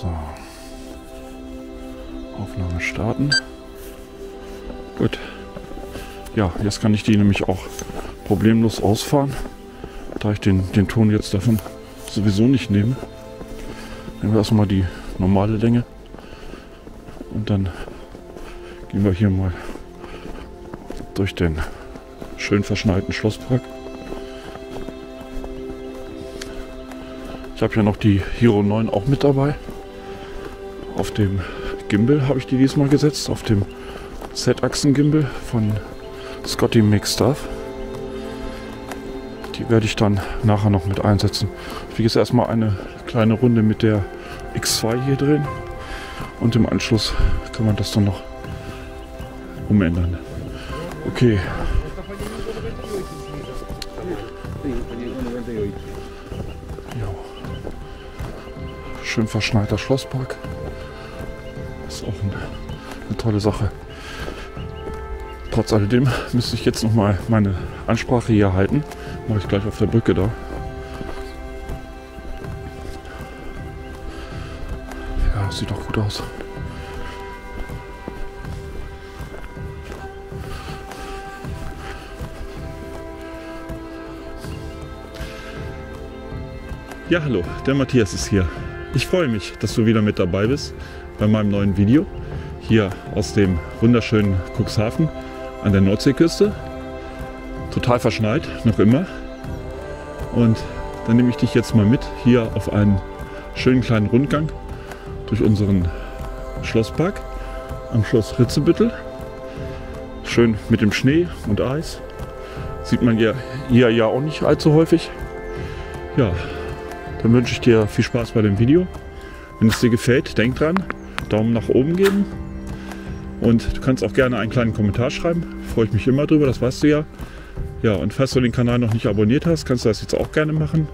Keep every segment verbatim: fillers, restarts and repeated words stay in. So. Aufnahme starten. Gut. Ja, jetzt kann ich die nämlich auch problemlos ausfahren, da ich den, den Ton jetzt davon sowieso nicht nehme. Nehmen wir erstmal die normale Länge und dann gehen wir hier mal durch den schön verschneiten Schlosspark. Ich habe ja noch die Hero neun auch mit dabei. Auf dem Gimbal habe ich die diesmal gesetzt, auf dem Z-Achsen-Gimbal von Scotty Makes Stuff. Die werde ich dann nachher noch mit einsetzen. Ich will jetzt erstmal eine kleine Runde mit der X zwei hier drehen und im Anschluss kann man das dann noch umändern. Okay. Schön verschneiter Schlosspark. Ist auch eine, eine tolle Sache. Trotz alledem müsste ich jetzt noch mal meine Ansprache hier halten. Mache ich gleich auf der Brücke da. Ja, sieht doch gut aus. Ja, hallo, der Matthias ist hier. Ich freue mich, dass du wieder mit dabei bist bei meinem neuen Video hier aus dem wunderschönen Cuxhaven an der Nordseeküste. Total verschneit, noch immer. Und dann nehme ich dich jetzt mal mit hier auf einen schönen kleinen Rundgang durch unseren Schlosspark am Schloss Ritzebüttel. Schön mit dem Schnee und Eis. Sieht man hier, hier ja auch nicht allzu häufig. Ja. Dann wünsche ich dir viel Spaß bei dem Video. Wenn es dir gefällt, denk dran, Daumen nach oben geben. Und du kannst auch gerne einen kleinen Kommentar schreiben. Freue ich mich immer drüber, das weißt du ja. Ja, und falls du den Kanal noch nicht abonniert hast, kannst du das jetzt auch gerne machen.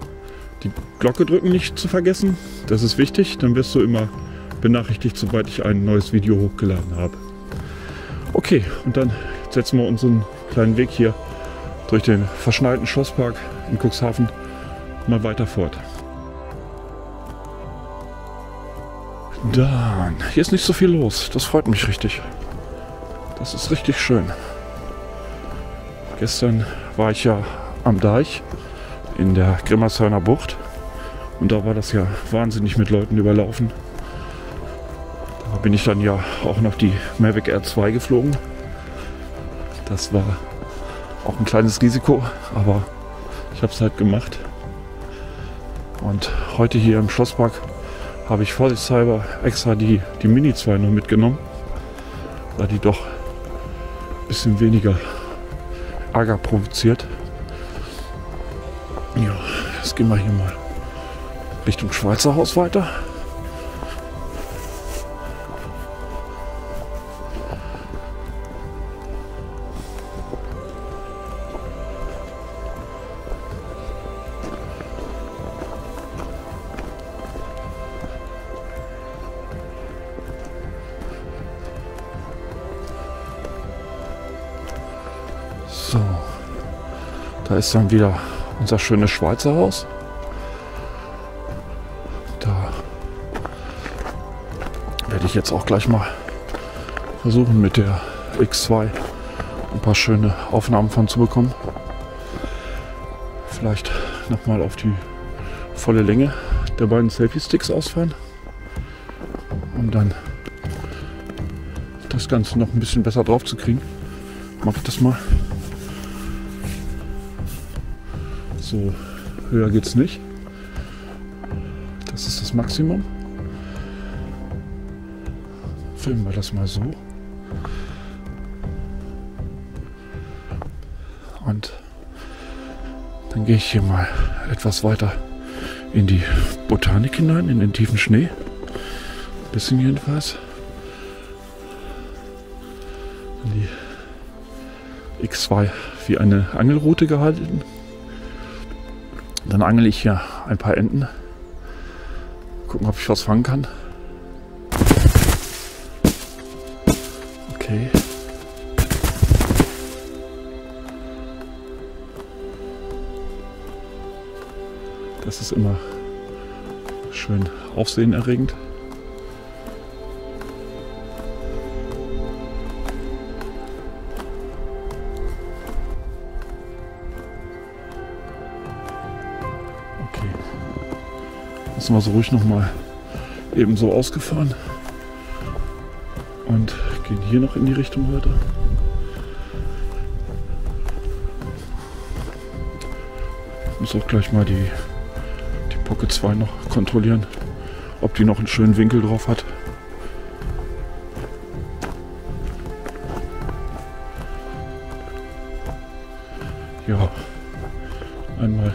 Die Glocke drücken nicht zu vergessen, das ist wichtig. Dann wirst du immer benachrichtigt, sobald ich ein neues Video hochgeladen habe. Okay, und dann setzen wir unseren kleinen Weg hier durch den verschneiten Schlosspark in Cuxhaven mal weiter fort. Dann, hier ist nicht so viel los, das freut mich richtig. Das ist richtig schön. Gestern war ich ja am Deich in der Grimmershörner Bucht und da war das ja wahnsinnig mit Leuten überlaufen. Da bin ich dann ja auch noch die Mavic R zwei geflogen. Das war auch ein kleines Risiko, aber ich habe es halt gemacht. Und heute hier im Schlosspark habe ich vorsichtshalber extra die, die Mini zwei nur mitgenommen, da die doch ein bisschen weniger Ärger provoziert. Ja, jetzt gehen wir hier mal Richtung Schweizer Haus weiter. So, da ist dann wieder unser schönes Schweizer Haus. Da werde ich jetzt auch gleich mal versuchen, mit der X zwei ein paar schöne Aufnahmen von zu bekommen. Vielleicht nochmal auf die volle Länge der beiden Selfie-Sticks ausfahren und dann das Ganze noch ein bisschen besser drauf zu kriegen. Mache ich das mal. So, höher geht's nicht. Das ist das Maximum. Filmen wir das mal so. Und dann gehe ich hier mal etwas weiter in die Botanik hinein, in den tiefen Schnee. Ein bisschen jedenfalls. Die X zwei wie eine Angelrute gehalten. Dann angel ich hier ein paar Enten, gucken, ob ich was fangen kann. Okay. Das ist immer schön aufsehenerregend. Das sind wir so ruhig nochmal eben so ausgefahren und gehen hier noch in die Richtung weiter. Ich muss auch gleich mal die, die Pocket zwei noch kontrollieren, ob die noch einen schönen Winkel drauf hat. Ja, einmal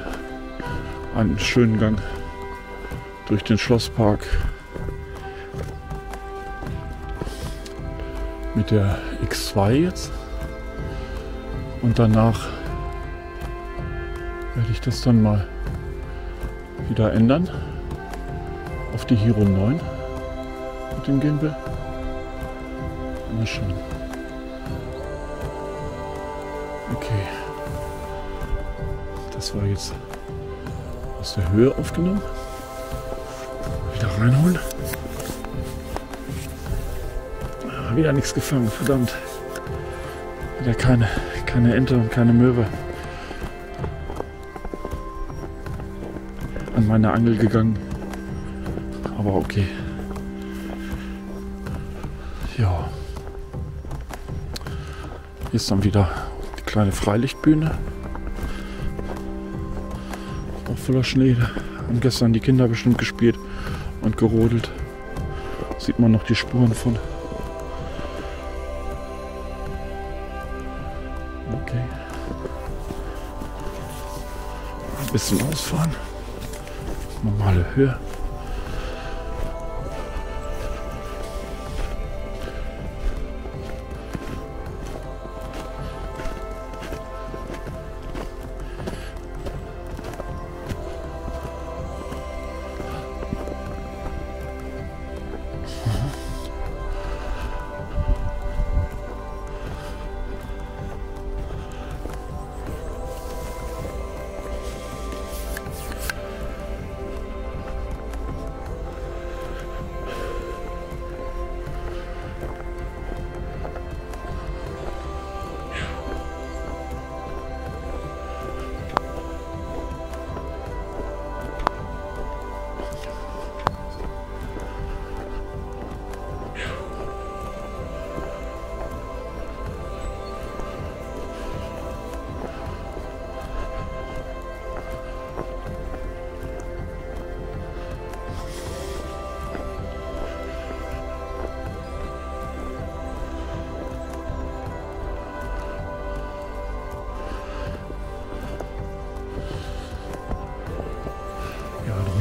einen schönen Gang durch den Schlosspark mit der X zwei jetzt, und danach werde ich das dann mal wieder ändern auf die Hero neun mit dem Gimbal. Mal schauen. Okay, das war jetzt aus der Höhe aufgenommen. Wieder reinholen. Ah, wieder nichts gefangen, verdammt. Wieder keine, keine Ente und keine Möwe. An meine Angel gegangen. Aber okay. Ja. Hier ist dann wieder die kleine Freilichtbühne. Auch voller Schnee. Haben gestern die Kinder bestimmt gespielt und gerodelt. Sieht man noch die Spuren von. Okay. Ein bisschen ausfahren. Normale Höhe.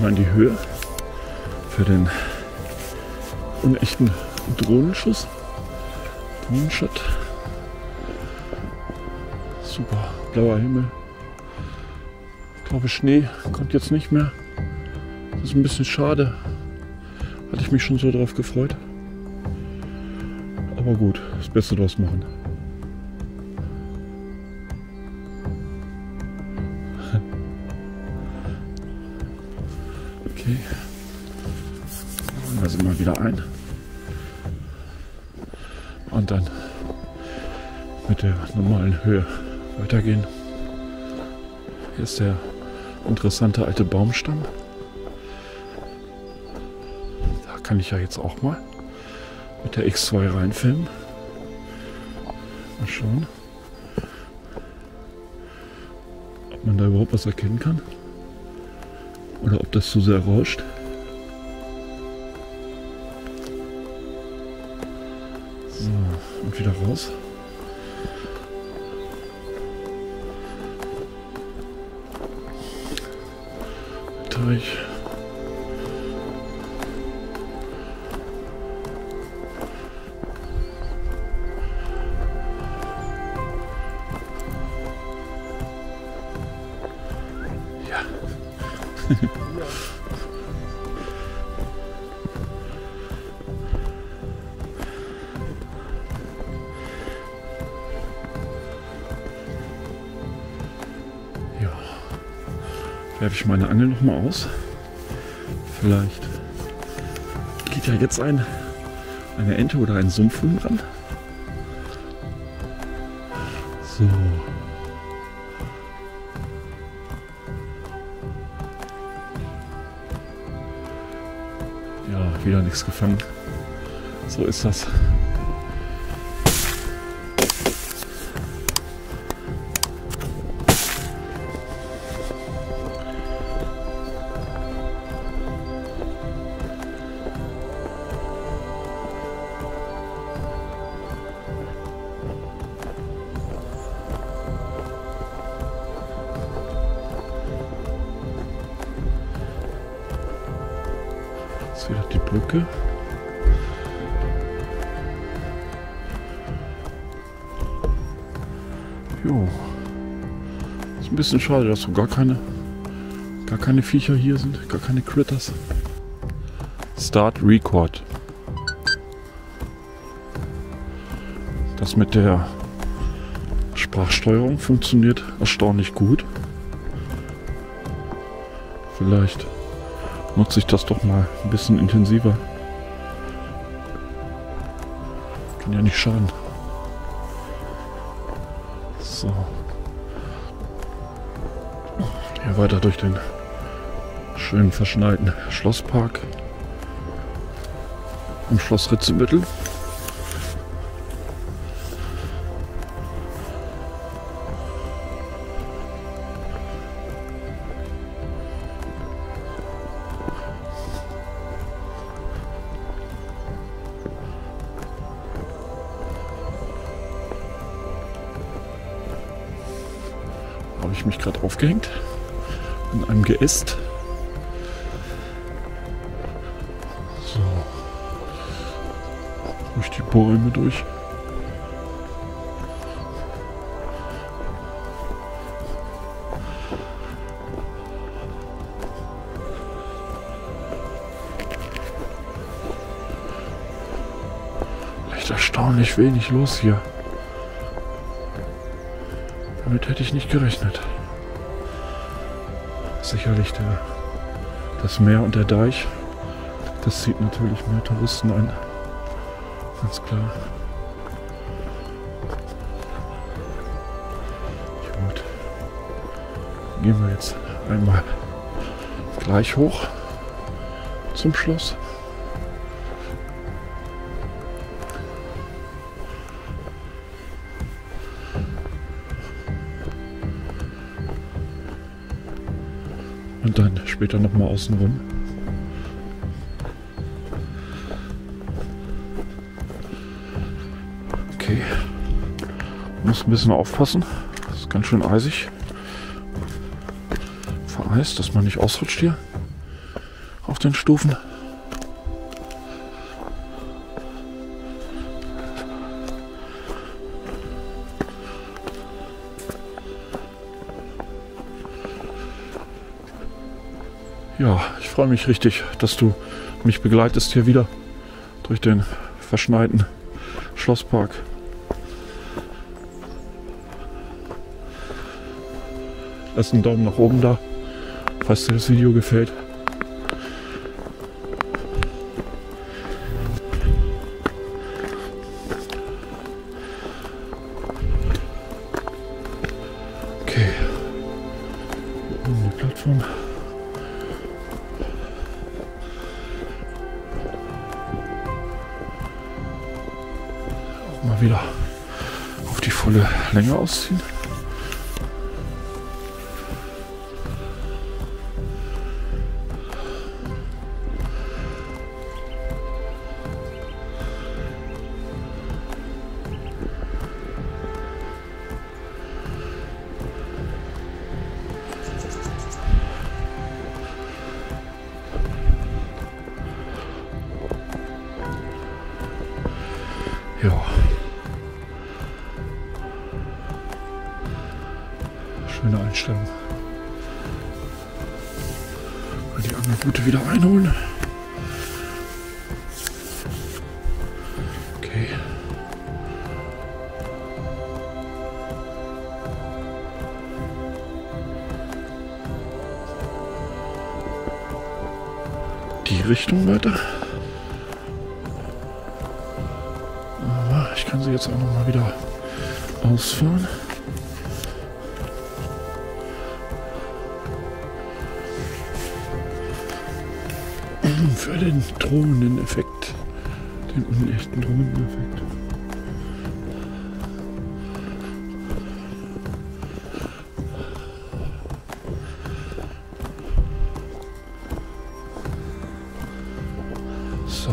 Mal in die Höhe für den unechten Drohnenschuss. Drohnenshot. Super, blauer Himmel. Ich glaube, Schnee kommt jetzt nicht mehr. Das ist ein bisschen schade. Hatte ich mich schon so drauf gefreut. Aber gut, das Beste draus machen. Also mal wieder ein und dann mit der normalen Höhe weitergehen. Hier ist der interessante alte Baumstamm. Da kann ich ja jetzt auch mal mit der X zwei reinfilmen. Mal schauen, ob man da überhaupt was erkennen kann. Oder ob das zu sehr rauscht. So, und wieder raus. Teich. Ja, werfe ich meine Angel noch mal aus. Vielleicht geht ja jetzt ein, eine Ente oder ein Sumpfhuhn ran. So. Ja, wieder nichts gefangen. So ist das. Wieder die Brücke. Jo. Ist ein bisschen schade, dass so gar keine gar keine Viecher hier sind, gar keine Critters. Start Record. Das mit der Sprachsteuerung funktioniert erstaunlich gut. Vielleicht nutze ich das doch mal ein bisschen intensiver. Kann ja nicht schaden. So. Hier weiter durch den schönen verschneiten Schlosspark im Schloss Ritzebüttel. Habe ich mich gerade aufgehängt in einem Geäst. So. Durch die Bäume durch. Echt erstaunlich wenig los hier. Damit hätte ich nicht gerechnet. Sicherlich der, das Meer und der Deich. Das zieht natürlich mehr Touristen an. Ganz klar. Gut. Gehen wir jetzt einmal gleich hoch zum Schloss. Und dann später nochmal außen rum. Okay. Muss ein bisschen aufpassen. Das ist ganz schön eisig. Vereist, dass man nicht ausrutscht hier. Auf den Stufen. Ja, ich freue mich richtig, dass du mich begleitest hier wieder durch den verschneiten Schlosspark. Lass einen Daumen nach oben da, falls dir das Video gefällt. Okay, hier oben die Plattform. Mal wieder auf die volle Länge ausziehen. Ja. Schöne Einstellung. Mal die Angelrute wieder einholen. Okay. Die Richtung weiter. Ich kann sie jetzt auch noch mal wieder ausfahren. für den drohenden Effekt, den unechten drohenden Effekt. So,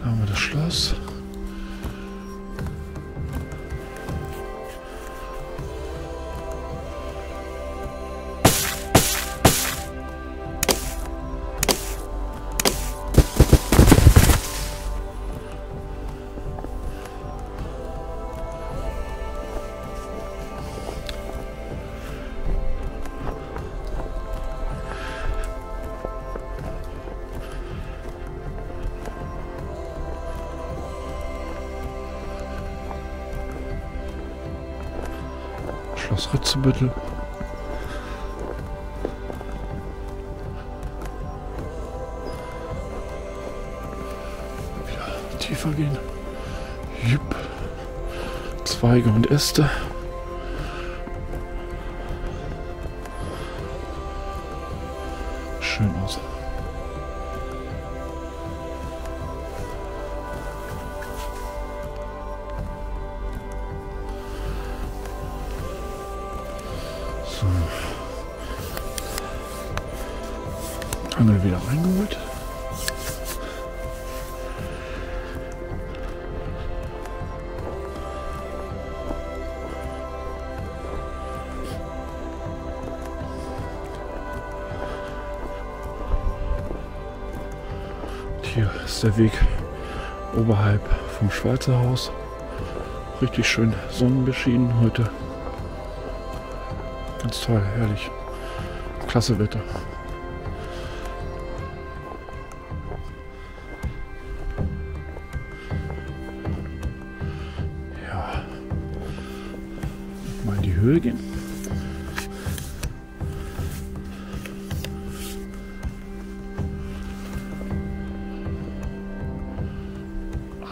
da haben wir das Schloss. Schloss Ritzebüttel. Wieder tiefer gehen. Jupp. Zweige und Äste. Schön aus. Haben wir wieder reingeholt. Und hier ist der Weg oberhalb vom Schweizer Haus. Richtig schön sonnenbeschienen heute. Ganz toll, herrlich. Klasse Wetter. Ja. Mal in die Höhe gehen.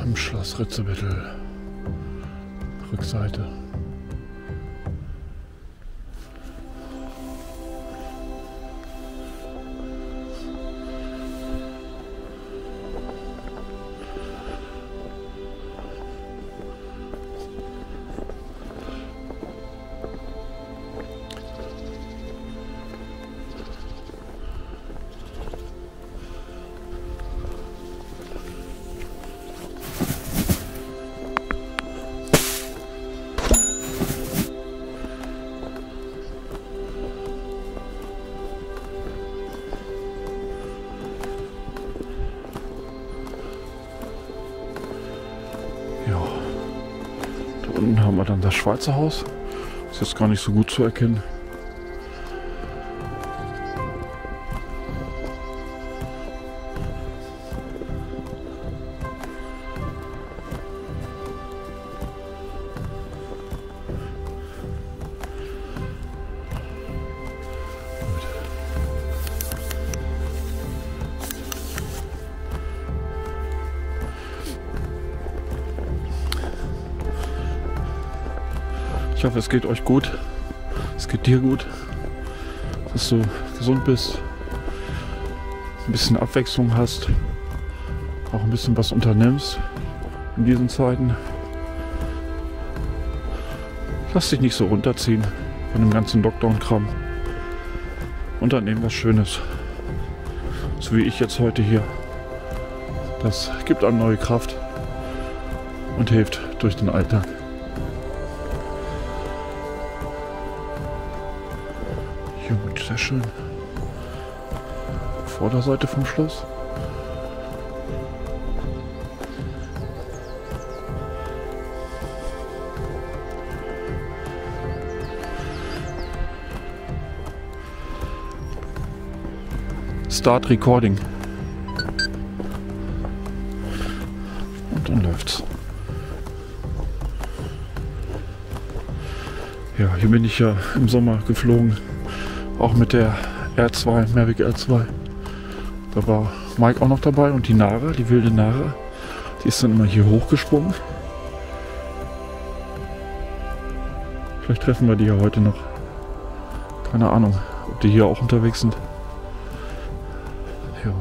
Am Schloss Ritzebüttel. Rückseite. Unten haben wir dann das Schweizer Haus. Ist jetzt gar nicht so gut zu erkennen. Ich hoffe, es geht euch gut, es geht dir gut, dass du gesund bist, ein bisschen Abwechslung hast, auch ein bisschen was unternimmst in diesen Zeiten. Lass dich nicht so runterziehen von dem ganzen Lockdown-Kram. Unternehmen was Schönes, so wie ich jetzt heute hier. Das gibt einem neue Kraft und hilft durch den Alltag. Gut, sehr schön. Vorderseite vom Schloss. Start Recording. Und dann läuft's. Ja, hier bin ich ja im Sommer geflogen. Auch mit der R zwei, Mavic R zwei. Da war Mike auch noch dabei und die Nara, die wilde Nara. Die ist dann immer hier hochgesprungen. Vielleicht treffen wir die ja heute noch. Keine Ahnung, ob die hier auch unterwegs sind. Ja.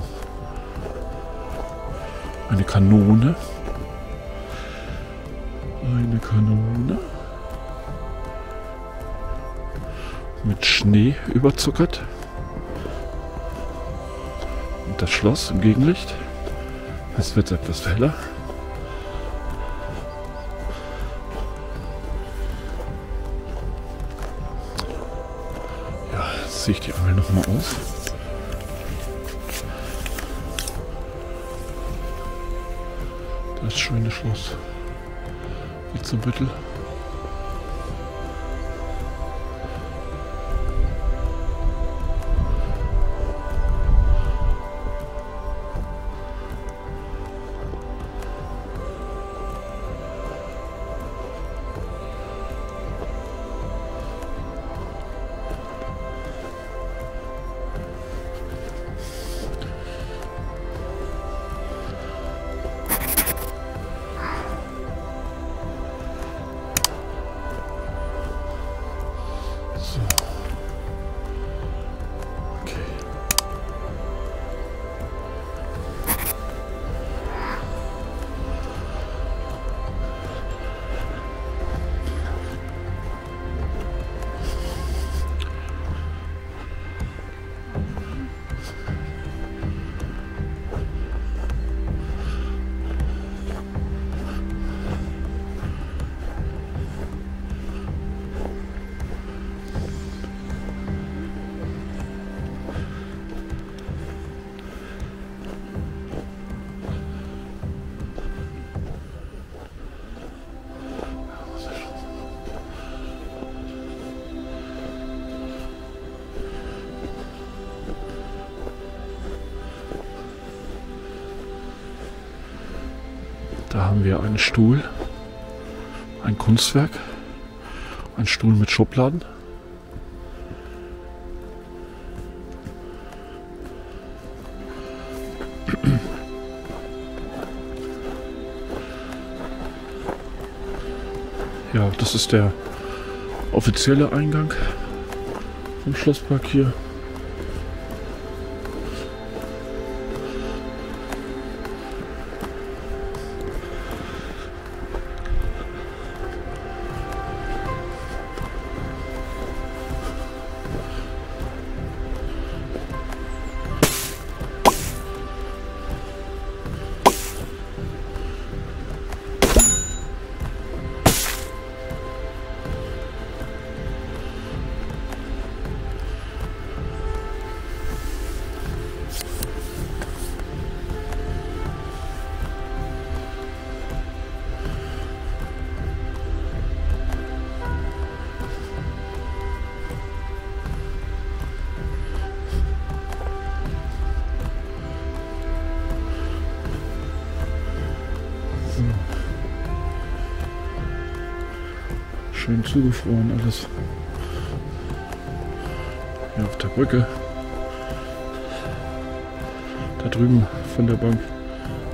Eine Kanone. Eine Kanone. Mit Schnee überzuckert. Und das Schloss im Gegenlicht. Es wird etwas heller. Ja, jetzt ziehe ich die Angel nochmal aus. Das schöne Schloss Ritzebüttel. Da haben wir einen Stuhl, ein Kunstwerk, ein Stuhl mit Schubladen. Ja, das ist der offizielle Eingang vom Schlosspark hier. Schön zugefroren alles. Hier auf der Brücke. Da drüben von der Bank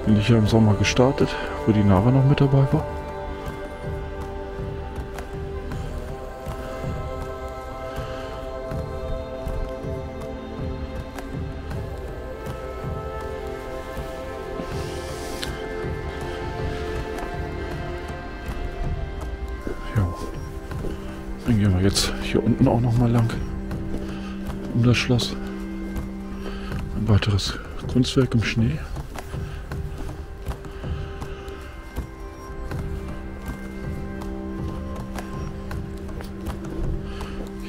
bin ich ja im Sommer gestartet, wo die Nara noch mit dabei war. Dann gehen wir jetzt hier unten auch noch mal lang um das Schloss. Ein weiteres Kunstwerk im Schnee.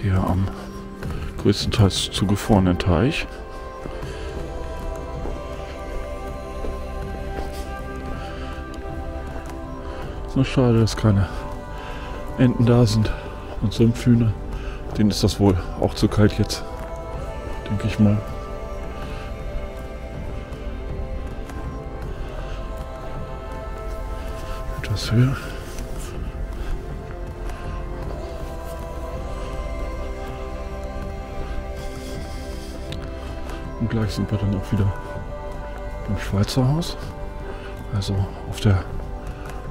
Hier am größtenteils zugefrorenen Teich. Ist nur schade, dass keine Enten da sind. Und Sumpfhühner, denen ist das wohl auch zu kalt jetzt, denke ich mal. Etwas höher. Und gleich sind wir dann auch wieder beim Schweizer Haus, also auf der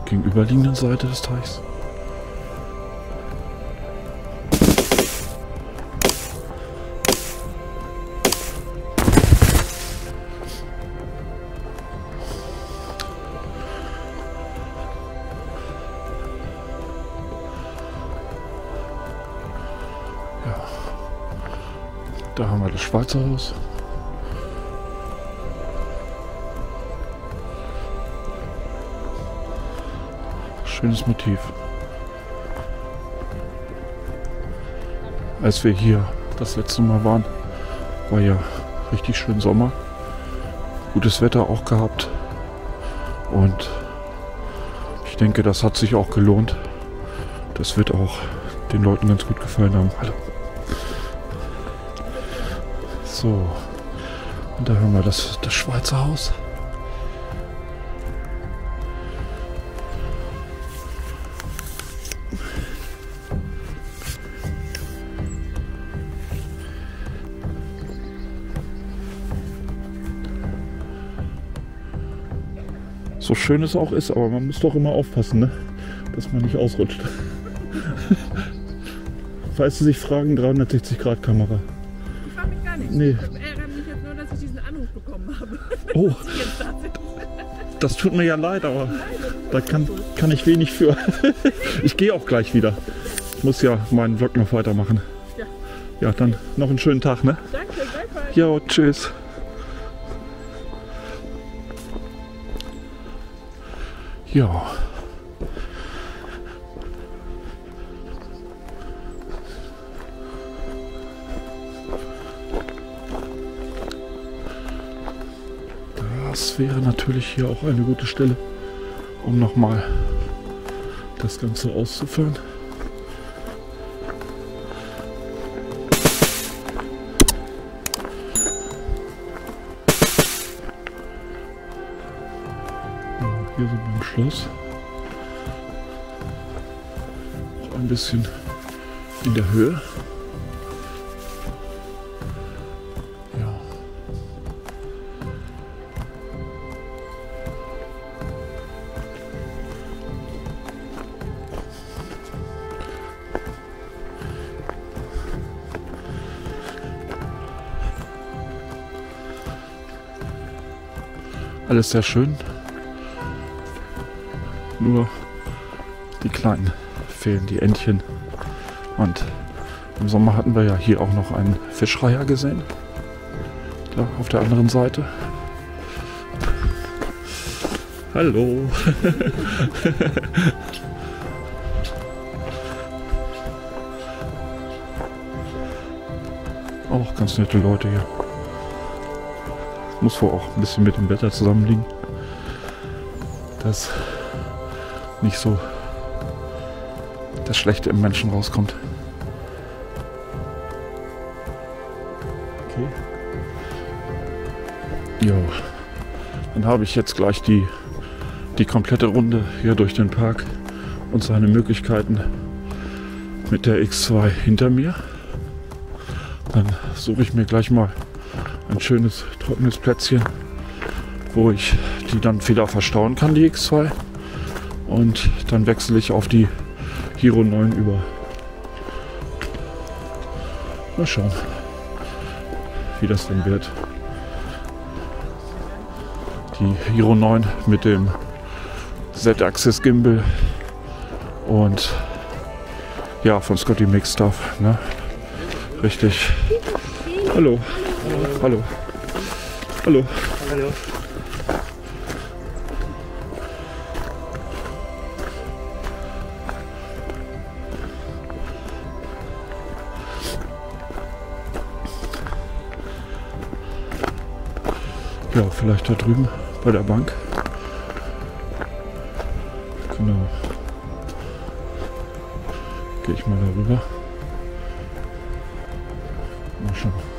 gegenüberliegenden Seite des Teichs. Da haben wir das Schweizer Haus. Schönes Motiv. Als wir hier das letzte Mal waren, war ja richtig schön Sommer. Gutes Wetter auch gehabt. Und ich denke, das hat sich auch gelohnt. Das wird auch den Leuten ganz gut gefallen haben. Hallo. So. Und da haben wir das, das Schweizer Haus. So schön es auch ist, aber man muss doch immer aufpassen, ne? Dass man nicht ausrutscht. Falls Sie sich fragen, dreihundertsechzig Grad Kamera. Ich frage mich gar nicht. Nee. Ich ärgere mich jetzt nur, dass ich diesen Anruf bekommen habe. Oh, das tut mir ja leid, aber nein, da kann, kann ich wenig für. Ich gehe auch gleich wieder. Ich muss ja meinen Vlog noch weitermachen. Ja, ja dann noch einen schönen Tag, ne? Danke, gleichfalls. Jo, tschüss. Ja. Das wäre natürlich hier auch eine gute Stelle, um nochmal das Ganze auszufahren. Hier sind wir im Schloss. Auch ein bisschen in der Höhe. Ja. Alles sehr schön. Nur die Kleinen fehlen, die Entchen. Und im Sommer hatten wir ja hier auch noch einen Fischreiher gesehen. Da auf der anderen Seite. Hallo! Auch ganz nette Leute hier. Muss wohl auch ein bisschen mit dem Wetter zusammenliegen. Das nicht so das Schlechte im Menschen rauskommt. Okay. Jo. Dann habe ich jetzt gleich die, die komplette Runde hier durch den Park und seine Möglichkeiten mit der X zwei hinter mir. Dann suche ich mir gleich mal ein schönes trockenes Plätzchen, wo ich die dann wieder verstauen kann, die X zwei. Und dann wechsle ich auf die Hero neun über. Mal schauen, wie das denn wird. Die Hero neun mit dem Z-Axis Gimbal und ja, von Scotty Makes Stuff, ne? Richtig. Hallo. Hallo. Hallo. Hallo. Ja, vielleicht da drüben bei der Bank. Genau. Gehe ich mal darüber. Mal schauen.